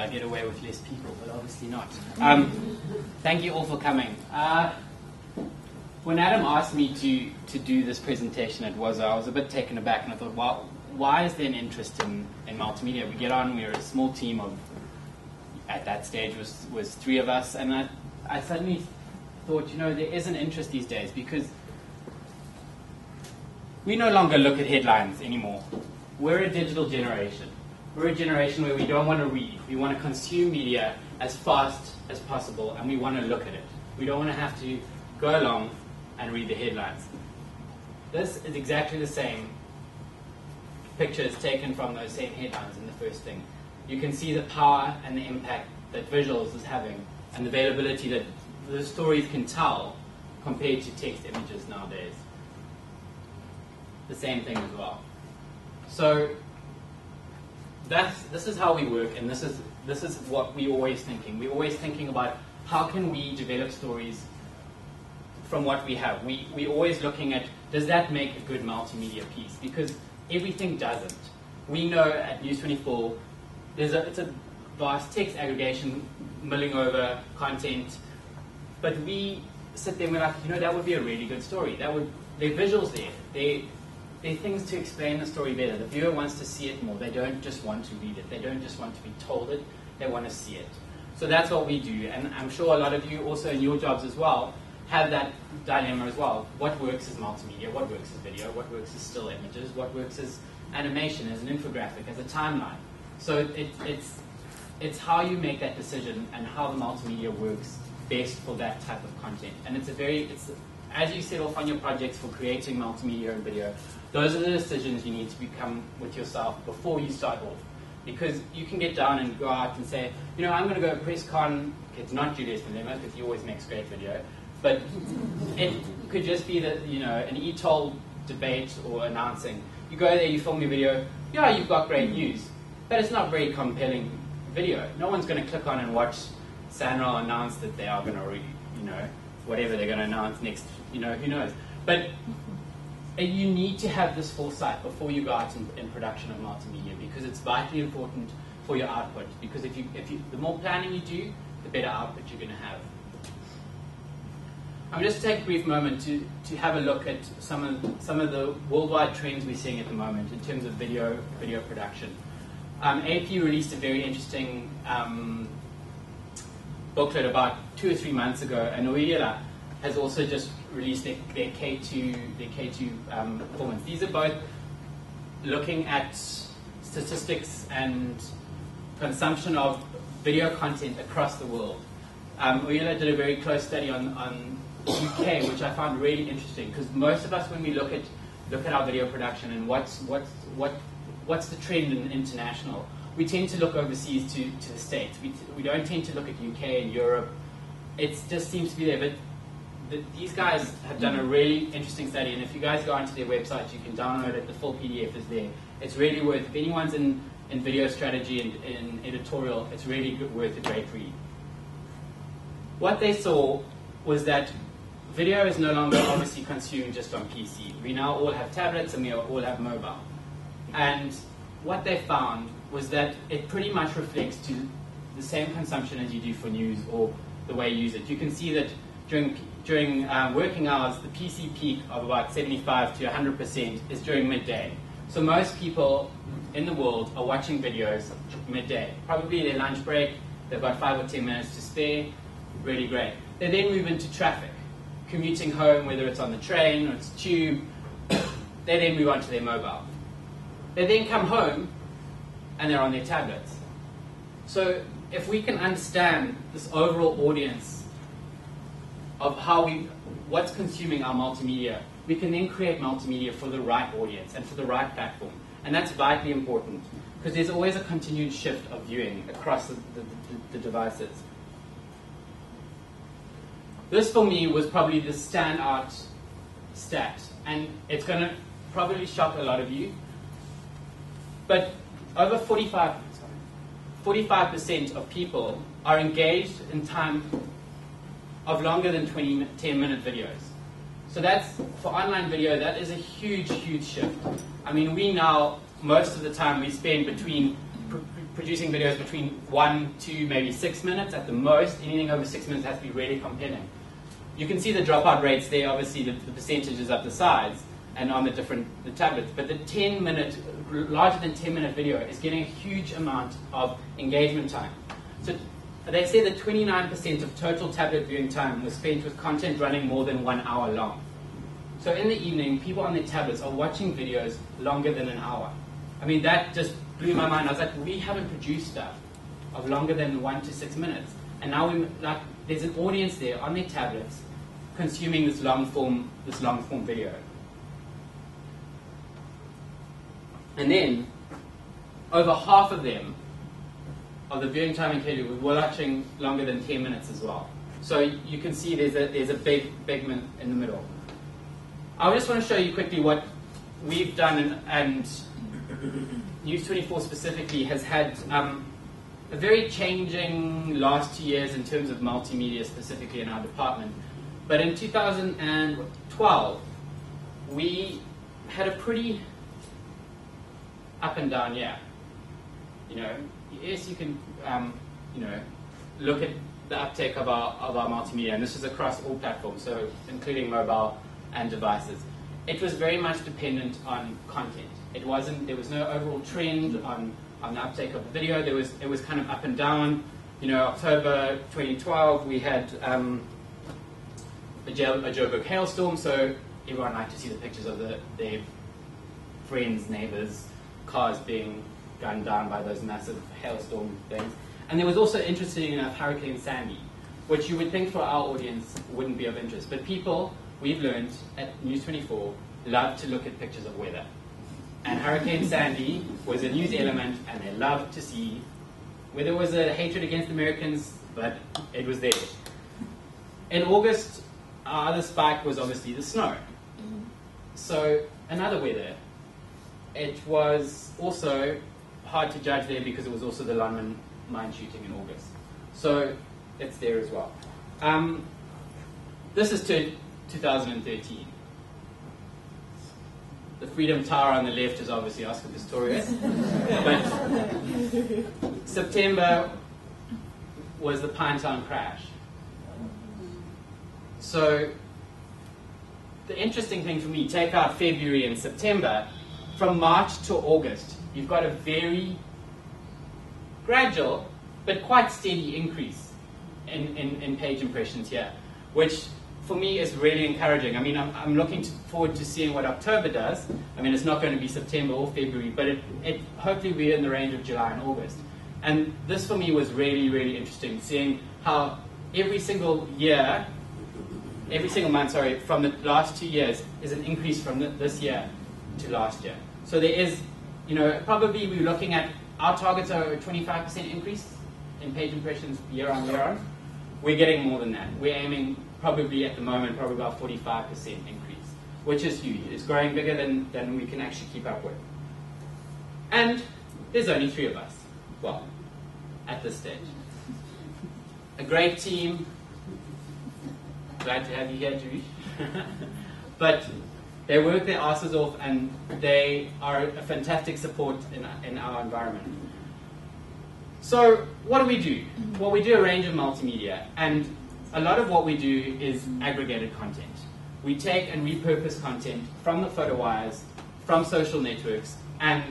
I get away with less people, but obviously not. Thank you all for coming. When Adam asked me to do this presentation at Woza, I was a bit taken aback, and I thought, well, why is there an interest in multimedia? We get on, we're a small team of, at that stage was three of us, and I suddenly thought, you know, there is an interest these days, because we no longer look at headlines anymore. We're a digital generation. We're a generation where we don't want to read. We want to consume media as fast as possible, and we want to look at it. We don't want to have to go along and read the headlines. This is exactly the same pictures taken from those same headlines in the first thing. You can see the power and the impact that visuals is having, and the availability that the stories can tell compared to text images nowadays. The same thing as well. So this is how we work, and this is what we're always thinking. We're always thinking about how can we develop stories from what we have. We're always looking at, does that make a good multimedia piece? Because everything doesn't. We know at News24, it's a vast text aggregation milling over content, but we sit there and we're like, you know, that would be a really good story. There are visuals there. There are things to explain the story better. The viewer wants to see it more. They don't just want to read it. They don't just want to be told it. They want to see it. So that's what we do. And I'm sure a lot of you also in your jobs as well have that dilemma as well. What works as multimedia? What works as video? What works as still images? What works as animation, as an infographic, as a timeline? So it's how you make that decision and how the multimedia works best for that type of content. And it's as you set off on your projects for creating multimedia and video, those are the decisions you need to become with yourself before you start off. Because you can get down and go out and say, you know, I'm going to go press con. It's not Julius Malema, because he always makes great video. But it could just be that, you know, an e-toll debate or announcing. You go there, you film your video. Yeah, you've got great news. But it's not very compelling video. No one's going to click on and watch Sanral announce that they are going to, you know, whatever they're going to announce next. You know, who knows? But you need to have this foresight before you go out in production of multimedia, because it's vitally important for your output. Because the more planning you do, the better output you're going to have. I'm just take a brief moment to have a look at some of the worldwide trends we're seeing at the moment in terms of video production. AP released a very interesting booklet about 2 or 3 months ago, and Oila has also just released their K2 performance. These are both looking at statistics and consumption of video content across the world. Oila did a very close study on UK, which I found really interesting, because most of us, when we look at our video production and what's the trend in international? We tend to look overseas to the States. We don't tend to look at UK and Europe. It just seems to be there. But these guys have done a really interesting study, and if you guys go onto their website, you can download it. The full PDF is there. It's really worth, if anyone's in video strategy and in editorial, it's really worth a great read. What they saw was that video is no longer obviously consumed just on PC. We now all have tablets and we all have mobile. And what they found was that it pretty much reflects to the same consumption as you do for news or the way you use it. You can see that during working hours, the PC peak of about 75 to 100% is during midday. So most people in the world are watching videos midday. Probably their lunch break, they've got 5 or 10 minutes to spare, really great. They then move into traffic, commuting home, whether it's on the train or it's a tube, they then move on to their mobile. They then come home and they're on their tablets. So if we can understand this overall audience of what's consuming our multimedia, we can then create multimedia for the right audience and for the right platform. And that's vitally important, because there's always a continued shift of viewing across the devices. This for me was probably the standout stat, and it's going to probably shock a lot of you, but over 45% of people are engaged in time of longer than 10-minute videos. So that's, for online video, that is a huge, huge shift. I mean, we now, most of the time, we spend between producing videos between 1 to maybe 6 minutes at the most. Anything over 6 minutes has to be really compelling. You can see the dropout rates there, obviously the percentages up the sides and on the different tablets, but the 10-minute, larger than 10-minute video is getting a huge amount of engagement time. So they say that 29% of total tablet viewing time was spent with content running more than 1 hour long. So in the evening, people on their tablets are watching videos longer than an hour. I mean, that just blew my mind. I was like, we haven't produced stuff of longer than 1 to 6 minutes. And now we, like, there's an audience there on their tablets consuming this long form video. And then, over half of them, of the viewing time in K2, were watching longer than 10 minutes as well. So you can see there's a big mint in the middle. I just want to show you quickly what we've done, and News24 specifically has had a very changing last 2 years in terms of multimedia, specifically in our department. But in 2012, we had a pretty up and down year. You know, yes, you can, you know, look at the uptake of our multimedia, and this is across all platforms, so including mobile and devices. It was very much dependent on content. It wasn't. There was no overall trend on the uptake of the video. There was. It was kind of up and down. You know, October 2012, we had a Joburg hailstorm, so everyone liked to see the pictures of their friends, neighbours, cars being gunned down by those massive hailstorm things. And there was also, interestingly enough, Hurricane Sandy, which you would think for our audience wouldn't be of interest. But people, we've learned at News24, love to look at pictures of weather. And Hurricane Sandy was a news element, and they loved to see where there was a hatred against Americans, but it was there. In August, our other spike was obviously the snow. So another weather. It was also hard to judge there because it was also the London mine shooting in August. So it's there as well. This is to 2013. The Freedom Tower on the left is obviously Oscar Pistorius. But September was the Pinetown crash. So the interesting thing for me, take out February and September, from March to August, you've got a very gradual but quite steady increase in page impressions here, which for me is really encouraging. I mean, I'm looking forward to seeing what October does. I mean, it's not going to be September or February, but it hopefully we're in the range of July and August. And this for me was really, really interesting, seeing how every single year, every single month, sorry, from the last 2 years is an increase from this year to last year. So there is, you know, probably we're looking at, our targets are a 25% increase in page impressions year on year on. We're getting more than that. We're aiming probably at the moment, probably about 45% increase, which is huge. It's growing bigger than we can actually keep up with. And there's only 3 of us, well, at this stage. A great team. Glad to have you here, Julius. But they work their asses off, and they are a fantastic support in our environment. So what do we do? Well, we do a range of multimedia, and a lot of what we do is aggregated content. We take and repurpose content from the photo wires, from social networks, and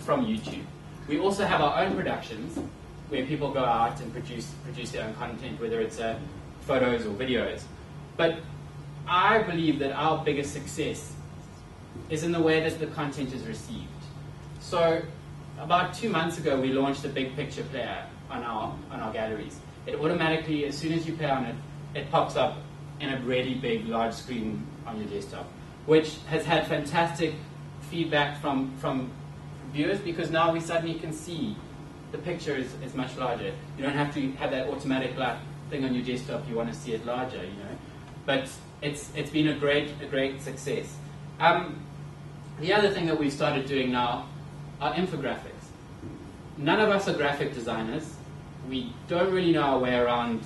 from YouTube. We also have our own productions where people go out and produce their own content, whether it's photos or videos. But I believe that our biggest success is in the way that the content is received. So about 2 months ago, we launched a big picture player on our galleries. It automatically, as soon as you play on it, it pops up in a really big, large screen on your desktop, which has had fantastic feedback from viewers, because now we suddenly can see the picture is much larger. You don't have to have that automatic thing on your desktop. You want to see it larger, you know. But it's been a great success. The other thing that we've started doing now are infographics. None of us are graphic designers. We don't really know our way around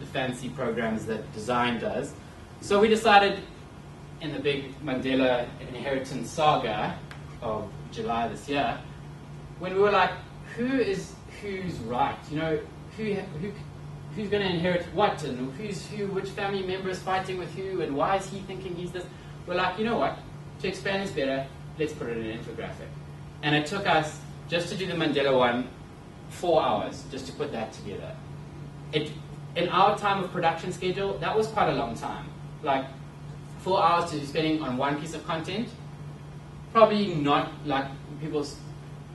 the fancy programs that design does. So we decided, in the big Mandela inheritance saga of July this year, when we were like, who's right? You know, who's going to inherit what, and who's who? Which family member is fighting with who, and why is he thinking he's this? We're like, you know what? To explain this better, let's put it in an infographic. And it took us, just to do the Mandela one, 4 hours just to put that together. In our time of production schedule, that was quite a long time. Like 4 hours to be spending on one piece of content, probably not like people's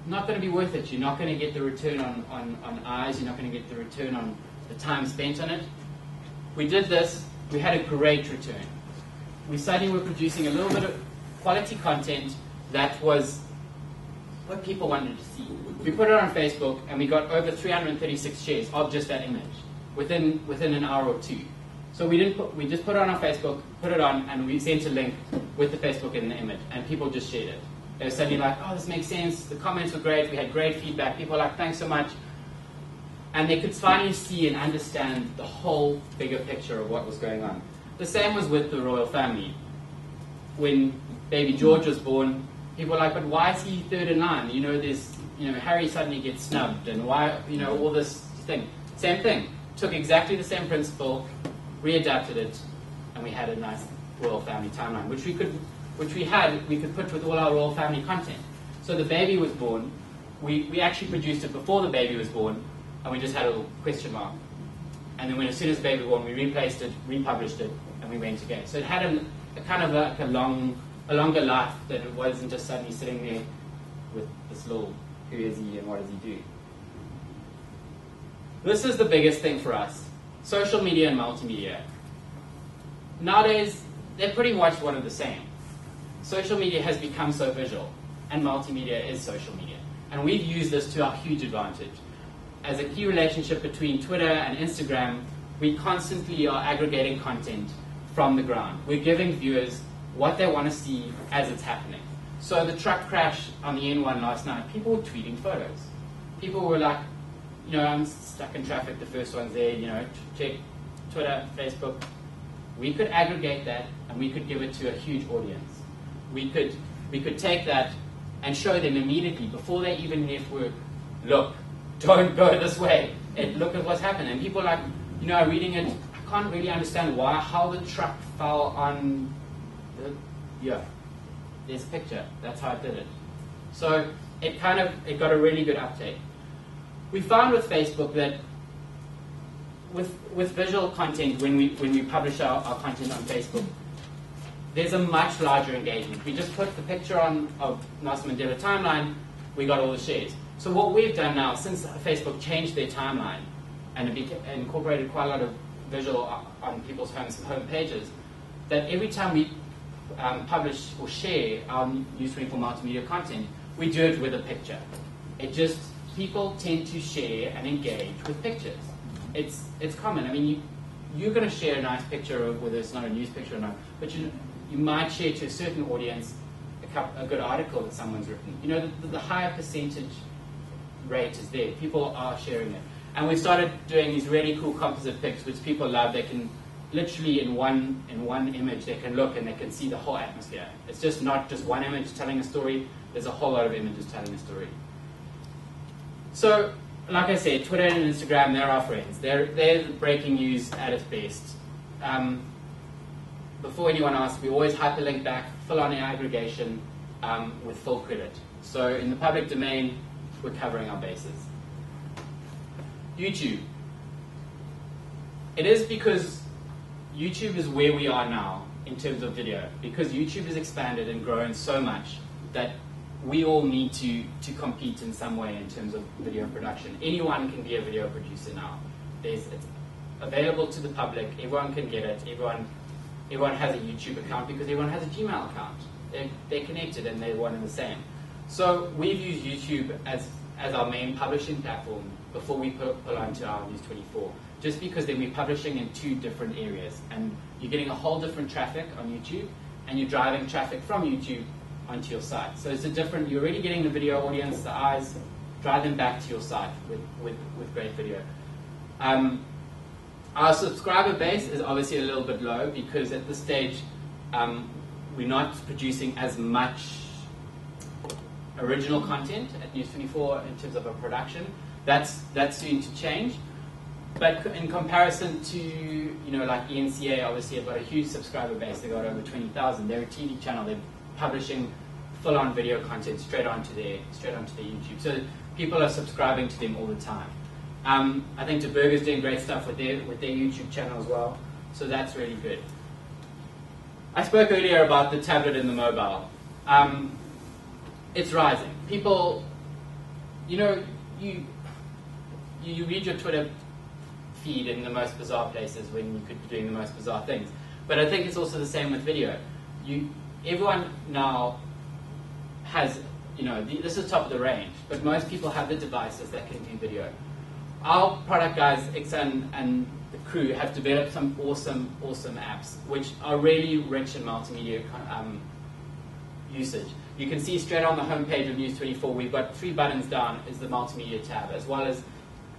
not going to be worth it. You're not going to get the return on eyes. You're not going to get the return on the time spent on it. We did this. We had a great return. We suddenly were producing a little bit of quality content that was what people wanted to see. We put it on Facebook, and we got over 336 shares of just that image within an hour or two. So we just put it on our Facebook, put it on, and we sent a link with the Facebook and the image, and people just shared it. They were suddenly like, oh, this makes sense. The comments were great. We had great feedback. People were like, thanks so much. And they could finally see and understand the whole bigger picture of what was going on. The same was with the royal family. When baby George was born, people were like, but why is he third in line? You know, there's, you know, Harry suddenly gets snubbed, and why, you know, all this thing. Same thing. Took exactly the same principle, readapted it, and we had a nice royal family timeline, which we could put with all our royal family content. So the baby was born. We actually produced it before the baby was born, and we just had a little question mark. And then as soon as the baby was born, we replaced it, republished it, and we went again. So it had a kind of like a longer life, that it wasn't just suddenly sitting there with this little, who is he and what does he do? This is the biggest thing for us. Social media and multimedia. Nowadays, they're pretty much one of the same. Social media has become so visual, and multimedia is social media. And we've used this to our huge advantage. As a key relationship between Twitter and Instagram, we constantly are aggregating content from the ground. We're giving viewers what they want to see as it's happening. So the truck crash on the N1 last night, people were tweeting photos. People were like, you know, I'm stuck in traffic, the first one's there, you know, check Twitter, Facebook. We could aggregate that, and we could give it to a huge audience. We could take that and show them immediately, before they even left work, look, don't go this way, and look at what's happened. And people like, you know, reading it, I can't really understand how the truck fell on the, yeah, there's a picture, that's how it did it. So it got a really good uptake. We found with Facebook that with visual content, when we publish our content on Facebook, there's a much larger engagement. We just put the picture on of Nelson Mandela timeline, we got all the shares. So what we've done now, since Facebook changed their timeline and incorporated quite a lot of visual on people's home pages, that every time we publish or share our News24 multimedia content, we do it with a picture. It just, people tend to share and engage with pictures. It's common. I mean, you're going to share a nice picture, of whether it's not a news picture or not, but you might share to a certain audience a good article that someone's written. You know, the higher percentage rate is there. People are sharing it. And we started doing these really cool composite pics, which people love. They can literally, in one image, they can look and they can see the whole atmosphere. It's just not just one image telling a story. There's a whole lot of images telling a story. So, like I said, Twitter and Instagram, they're our friends. They're breaking news at its best. Before anyone asks, we always hyperlink back, full on aggregation, with full credit. So in the public domain, we're covering our bases. YouTube. It is because YouTube is where we are now in terms of video, because YouTube has expanded and grown so much that we all need to compete in some way in terms of video production. Anyone can be a video producer now. It's available to the public, everyone can get it, everyone has a YouTube account because everyone has a Gmail account. They're connected and they're one and the same. So we've used YouTube as our main publishing platform before we pull onto our News24, just because then we're publishing in two different areas, and you're getting a whole different traffic on YouTube, and you're driving traffic from YouTube onto your site. So it's a different, you're already getting the video audience, the eyes, drive them back to your site with great video. Our subscriber base is obviously a little bit low because at this stage we're not producing as much original content at News24 in terms of a production. That's soon to change. But in comparison to, you know, like ENCA, obviously have got a huge subscriber base. They got over 20,000. They're a TV channel. They're publishing full-on video content straight onto their YouTube. So people are subscribing to them all the time. I think De Burger's doing great stuff with their YouTube channel as well. So that's really good. I spoke earlier about the tablet and the mobile. It's rising. People, you know, you read your Twitter feed in the most bizarre places when you could be doing the most bizarre things. But I think it's also the same with video. Everyone now has, you know, this is top of the range, but most people have the devices that can do video. Our product guys, Ixan and the crew, have developed some awesome, awesome apps, which are really rich in multimedia usage. You can see straight on the homepage of News24, we've got 3 buttons down is the multimedia tab, as well as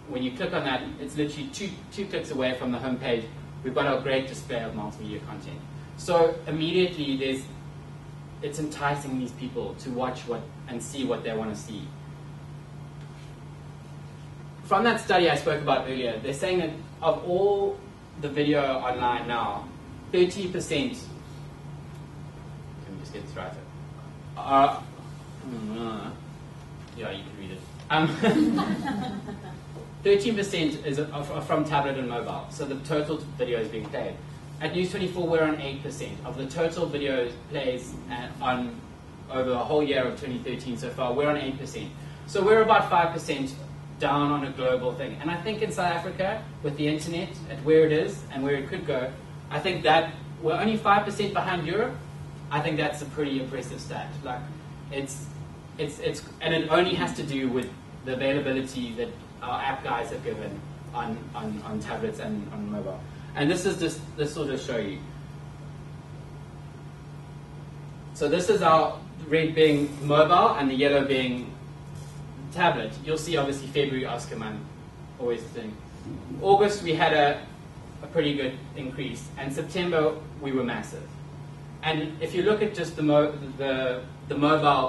when you click on that, it's literally two clicks away from the homepage. We've got our great display of multimedia content. So immediately, it's enticing these people to watch and see what they want to see. From that study I spoke about earlier, they're saying that of all the video online now, 30%, can we just get this right? Yeah, you can read it. 13% are from tablet and mobile, so the total video is being played. At News24, we're on 8%. Of the total video plays over the whole year of 2013 so far, we're on 8%. So we're about 5% down on a global thing. And I think in South Africa, with the internet, at where it is and where it could go, I think that we're only 5% behind Europe. I think that's a pretty impressive stat. Like, it's and it only has to do with the availability that our app guys have given on tablets and on mobile. And this is just, this will just show you. So this is our red being mobile and the yellow being tablet. You'll see obviously February, Oscar month, always the thing. August we had a pretty good increase, and September we were massive. And if you look at just the mobile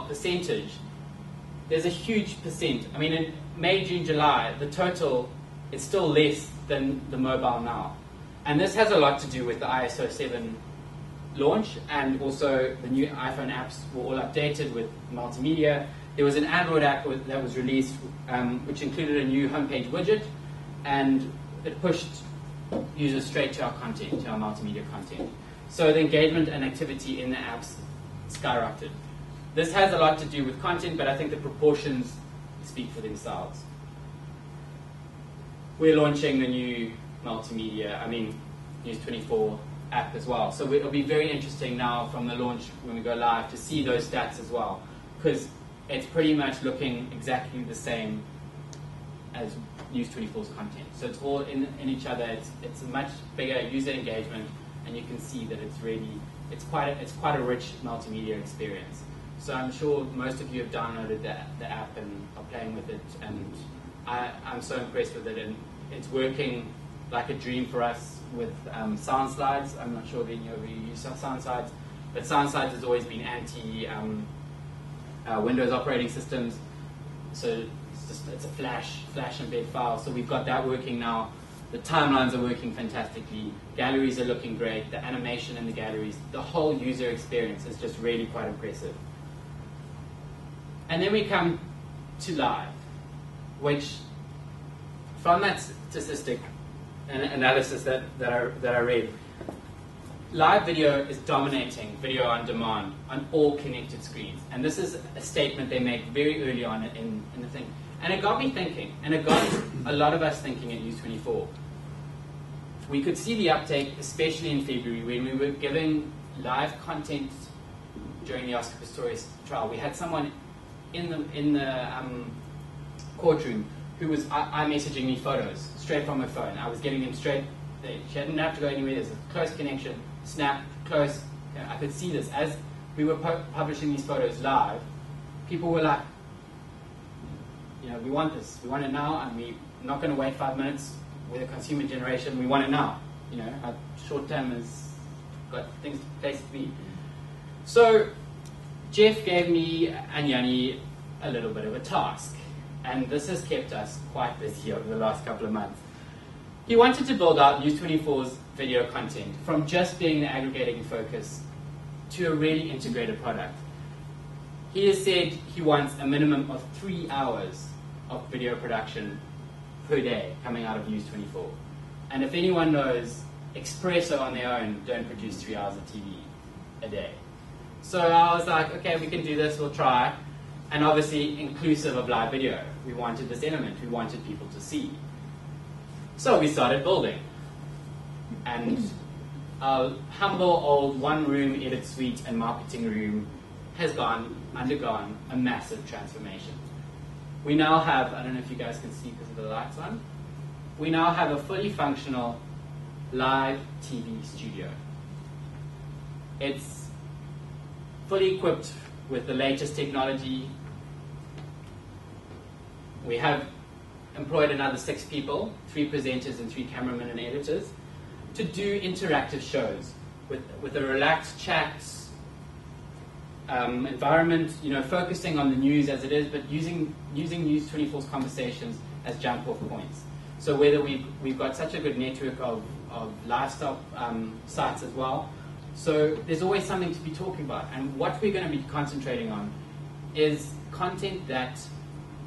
percentage, there's a huge percent. I mean, in May, June, July, the total is still less than the mobile now. And this has a lot to do with the iOS 7 launch, and also the new iPhone apps were all updated with multimedia. There was an Android app that was released, which included a new homepage widget, and it pushed users straight to our content, to our multimedia content. So the engagement and activity in the apps skyrocketed. This has a lot to do with content, but I think the proportions speak for themselves. We're launching the new News24 app as well. So it'll be very interesting now from the launch when we go live to see those stats as well, because it's pretty much looking exactly the same as News24's content. So it's all in each other. It's a much bigger user engagement, and you can see that it's really, it's quite a rich multimedia experience. So I'm sure most of you have downloaded the app and are playing with it, and I'm so impressed with it, and it's working like a dream for us with SoundSlides. I'm not sure if any of you use SoundSlides, but SoundSlides has always been anti-Windows operating systems, so it's a flash embed file. So we've got that working now. The timelines are working fantastically. Galleries are looking great. The animation in the galleries, the whole user experience is just really quite impressive. And then we come to live, which from that statistic and analysis that I read, live video is dominating video on demand on all connected screens. And this is a statement they make very early on in the thing. And it got me thinking, and it got a lot of us thinking at News24. We could see the uptake, especially in February, when we were giving live content during the Oscar Pistorius trial. We had someone in the courtroom who was iMessaging me photos straight from her phone. I was getting them straight there. She didn't have to go anywhere. There's a close connection, snap, close. I could see this. As we were publishing these photos live, people were like, you know, we want this. We want it now, and we're not going to wait 5 minutes. We're the consumer generation. We want it now. You know, our short term has got things to place to be. So Jeff gave me and Yanni a little bit of a task, and this has kept us quite busy over the last couple of months. He wanted to build out News24's video content from just being the aggregating focus to a really integrated product. He has said he wants a minimum of 3 hours of video production per day coming out of News24. And if anyone knows, Expresso on their own don't produce 3 hours of TV a day. So I was like, okay, we can do this, we'll try. And obviously, inclusive of live video. We wanted this element, we wanted people to see. So we started building. And our humble old one-room edit suite and marketing room has undergone a massive transformation. We now have, I don't know if you guys can see because of the lights on, we now have a fully functional live TV studio. It's fully equipped with the latest technology. We have employed another 6 people, 3 presenters and 3 cameramen and editors, to do interactive shows with a relaxed chat environment, you know, focusing on the news as it is, but using News24's conversations as jump-off points. So whether we've got such a good network of lifestyle sites as well, so there's always something to be talking about. And what we're going to be concentrating on is content that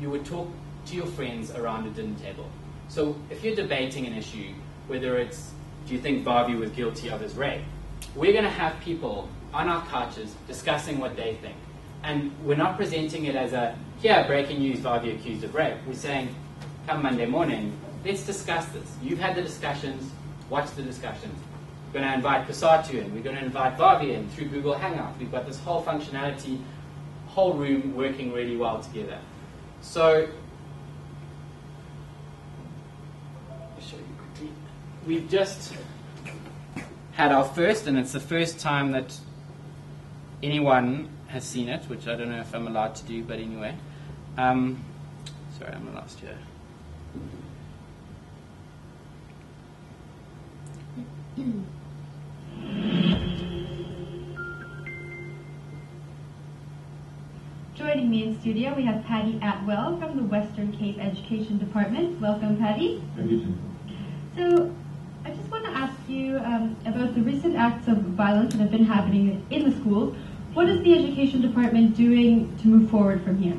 you would talk to your friends around a dinner table. So if you're debating an issue, whether it's, do you think Vavi was guilty of his rape, we're going to have people on our couches discussing what they think. And we're not presenting it as a, here, breaking news, Vavi accused of rape. We're saying, come Monday morning, let's discuss this. You've had the discussions, watch the discussions. We're going to invite Kasatu in, we're going to invite Vavi in through Google Hangout. We've got this whole functionality, whole room working really well together. So, I'll show you quickly. We've just had our first, and it's the first time that anyone has seen it, which I don't know if I'm allowed to do, but anyway. Sorry, I'm lost here. Joining me in studio, we have Patty Atwell from the Western Cape Education Department. Welcome, Patty. Thank you. So, I just want to ask you about the recent acts of violence that have been happening in the schools. What is the Education Department doing to move forward from here?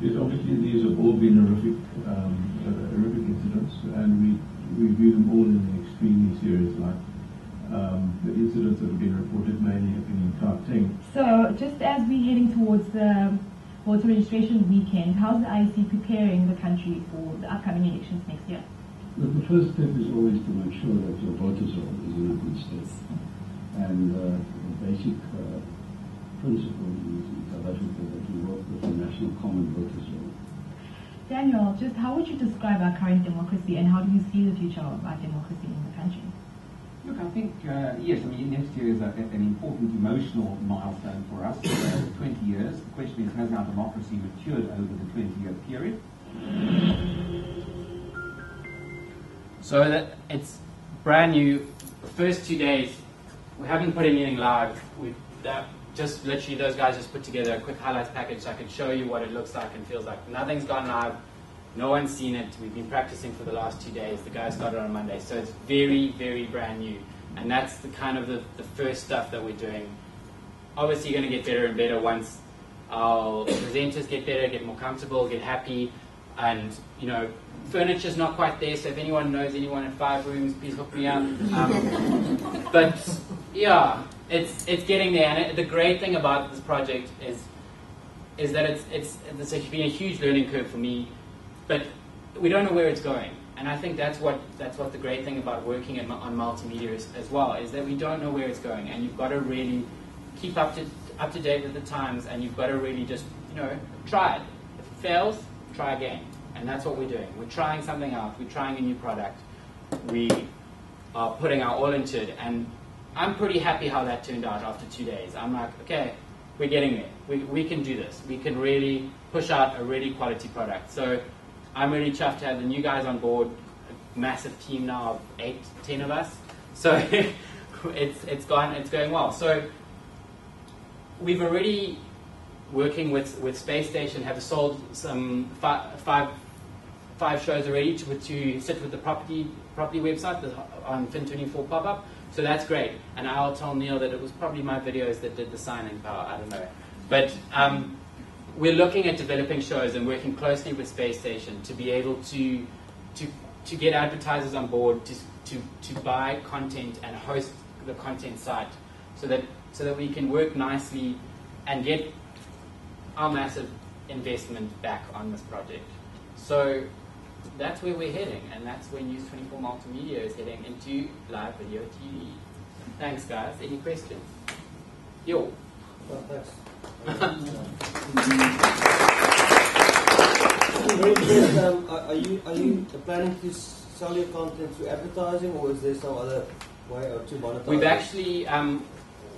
Yes, obviously these have all been horrific, horrific incidents, and we view them all in an extremely serious light. The incidents that have been reported mainly have been in Gauteng. So, just as we're heading towards the voter registration weekend, how's the IEC preparing the country for the upcoming elections next year? Well, the first step is always to make sure that your voters are in a good state. And the basic principle in South Africa that we work with the National Common Voters Law. Daniel, just how would you describe our current democracy and how do you see the future of our democracy in the country? Look, I think, yes, I mean, next year is an important emotional milestone for us. 20 years. The question is, has our democracy matured over the 20-year period? So that it's brand new. The first 2 days, we haven't put anything live. Just literally, those guys just put together a quick highlights package so I can show you what it looks like and feels like. Nothing's gone live. No one's seen it. We've been practicing for the last 2 days. The guys started on Monday. So it's very, very brand new. And that's the kind of the first stuff that we're doing. Obviously, you're going to get better and better once our presenters get better, get more comfortable, get happy. And, you know, furniture's not quite there. So if anyone knows anyone in 5 rooms, please hook me up. But, yeah. It's getting there, and the great thing about this project is that it's been a huge learning curve for me, but we don't know where it's going, and I think that's what the great thing about working on multimedia is as well, is that we don't know where it's going, and you've got to really keep up to date with the times, and you've got to really just, you know, try it. If it fails, try again, and that's what we're doing. We're trying something out. We're trying a new product. We are putting our all into it, and I'm pretty happy how that turned out after 2 days. I'm like, okay, we're getting there. We can do this. We can really push out a really quality product. So I'm really chuffed to have the new guys on board, a massive team now of 8, 10 of us. So it's going well. So we've already working with Space Station, have sold some five shows already to sit with the property website, the Fin24 pop-up. So that's great. And I'll tell Neil that it was probably my videos that did the signing power, I don't know. But we're looking at developing shows and working closely with Space Station to be able to get advertisers on board, to buy content and host the content site, so that we can work nicely and get our massive investment back on this project. So that's where we're heading, and that's where News24 Multimedia is heading, into live video TV. Thanks, guys. Any questions? Yo. Well, thanks. Are you planning to sell your content through advertising, or is there some other way to monetize? We've actually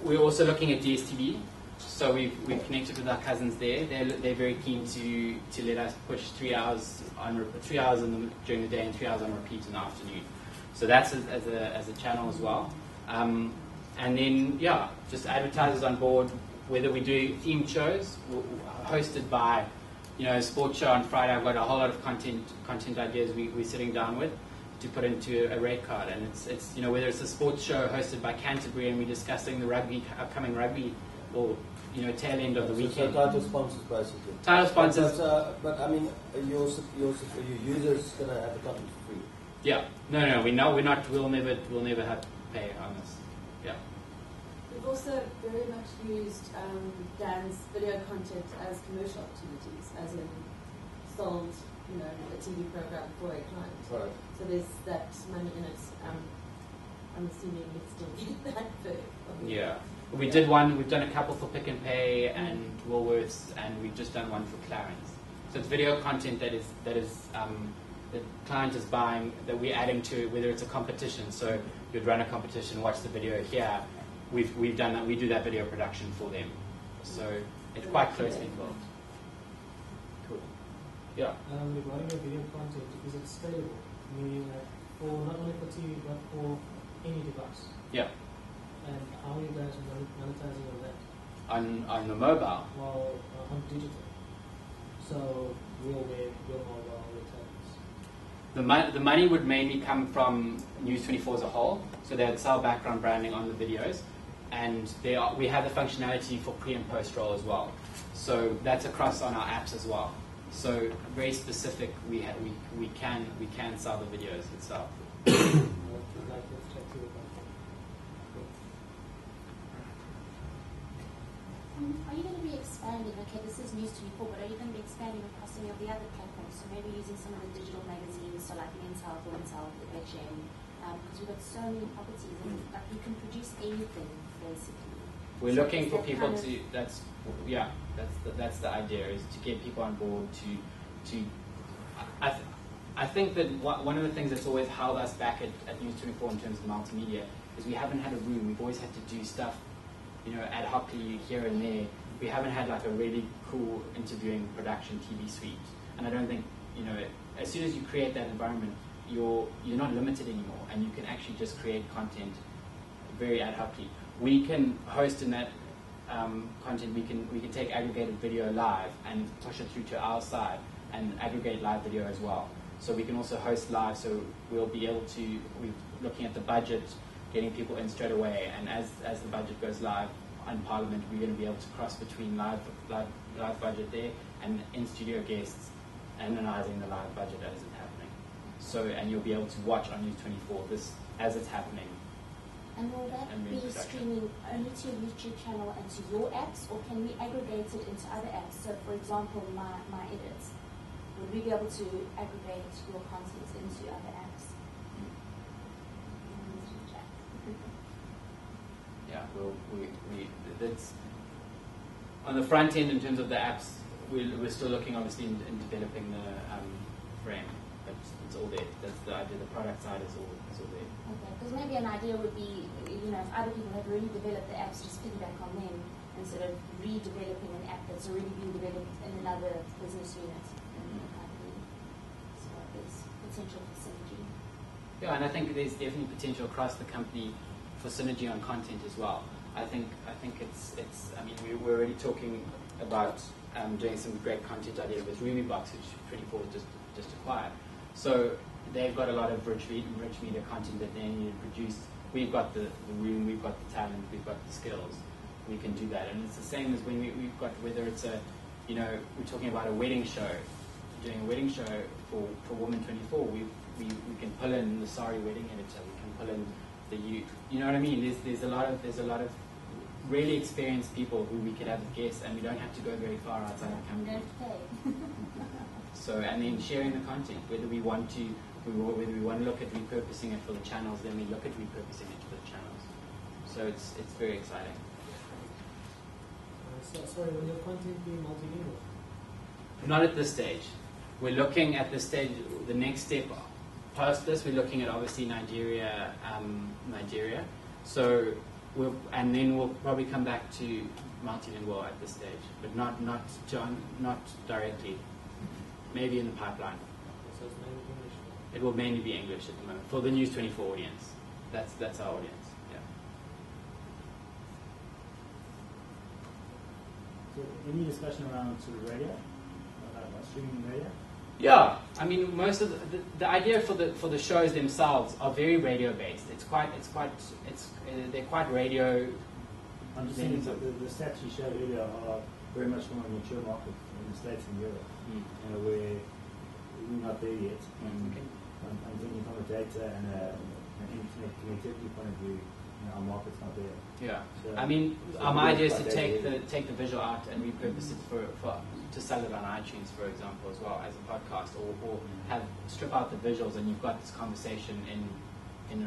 we're also looking at DSTV, so we've connected with our cousins there. They're very keen to let us push 3 hours on during the day and 3 hours on repeat in the afternoon. So that's as a channel as well. And then yeah, just advertisers on board. Whether we do themed shows hosted by, you know, a sports show on Friday, I've got a whole lot of content ideas we're sitting down with to put into a rate card, and it's you know, whether it's a sports show hosted by Canterbury and we're discussing the upcoming rugby, or you know, tail end of the weekend. So title sponsors basically. Title sponsors. But I mean, your users gonna have it done for free. Yeah. No. We're not. We'll never have to pay on this. Yeah. We've also very much used Dan's video content as commercial opportunities, as in sold, you know, a TV program for a client. Right. So there's that money in it. I'm assuming it's still in that for. Yeah, we did one. We've done a couple for Pick and Pay and Woolworths, and we've just done one for Clarence. So it's video content that the client is buying, that we're adding to, whether it's a competition. So you'd run a competition, watch the video here. We've done that. We do that video production for them, so it's quite closely involved. Cool. Yeah. Regarding the video content, is it scalable? Meaning, for not only for TV but for any device. Yeah. And how are you guys monetizing all that? On the mobile. Well, on digital. So real web, real mobile, real tablets. The money would mainly come from News24 as a whole, so they'd sell background branding on the videos. And we have the functionality for pre and post roll as well. So that's across on our apps as well. So very specific, we can sell the videos itself. Are you going to be expanding? Okay, this is News24, but are you going to be expanding across any of the other platforms? So maybe using some of the digital magazines, so like Women's Health, the HM, because we've got so many properties, and like you can produce anything basically. We're looking for people to. That's the idea, is to get people on board to. I think that one of the things that's always held us back at News24 in terms of multimedia is we haven't had a room. We've always had to do stuff, you know, ad hocly here and there. We haven't had like a really cool interviewing production TV suite, and I don't think, you know, as soon as you create that environment, you're not limited anymore, and you can actually just create content very ad hocly. We can host in that content. We can take aggregated video live and push it through to our side and aggregate live video as well. So we can also host live. So we'll be able to. We're looking at the budget, getting people in straight away. And as the budget goes live on Parliament, we're going to be able to cross between live budget there and in studio guests, analysing the live budget as it's happening. So and you'll be able to watch on News24 this as it's happening. And will that be streaming only to your YouTube channel and to your apps, or can we aggregate it into other apps? So, for example, my edits, would we be able to aggregate your content into other apps? Yeah, that's on the front end in terms of the apps. We're still looking, obviously, in developing the frame. It's all there. That's the idea. The product side is all there. Okay, because maybe an idea would be, you know, if other people have already developed the apps, just piggyback on them instead of redeveloping an app that's already been developed in another business unit. So there's potential for synergy. Yeah, and I think there's definitely potential across the company for synergy on content as well. I think it's. I mean, we're already talking about doing some great content I did with Roomiebox, which Pinetown just acquired. So they've got a lot of rich media content that they need to produce. We've got the room, we've got the talent, we've got the skills. We can do that. And it's the same as when we've got, whether it's a, you know, we're talking about a wedding show, doing a wedding show for Woman 24, we can pull in the Sorry Wedding Editor, we can pull in the youth, you know what I mean? There's a lot of really experienced people who we could have as guests, and we don't have to go very far outside our country. So, and then sharing the content, whether we want to look at repurposing it for the channels, then we look at repurposing it for the channels. So it's very exciting. Sorry, will your content be multilingual? Not at this stage. We're looking at this stage, the next step past this, we're looking at obviously Nigeria, So and then we'll probably come back to multilingual at this stage, but not directly. Maybe in the pipeline. So it's mainly English. It will mainly be English at the moment for the News24 audience. That's our audience. Yeah. So any discussion around sort of radio, streaming radio? Yeah, I mean, most of the idea for the shows themselves are very radio based. They're quite radio. I'm just saying the stats you showed earlier are very much more in the mature market in the States and Europe, where we're not there yet. And I'm thinking from a data and an internet connectivity point of view, our market's not there. Yeah, so, I mean, my idea is to take the visual art and repurpose it to sell it on iTunes, for example, as well as a podcast, or strip out the visuals and you've got this conversation in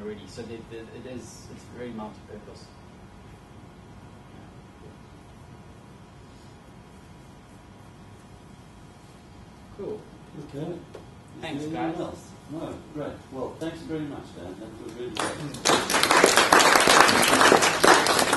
already. So it's very multi-purpose. Cool. Okay. Thanks, guys. No, great. Well, thanks very much, Dan. That was really great.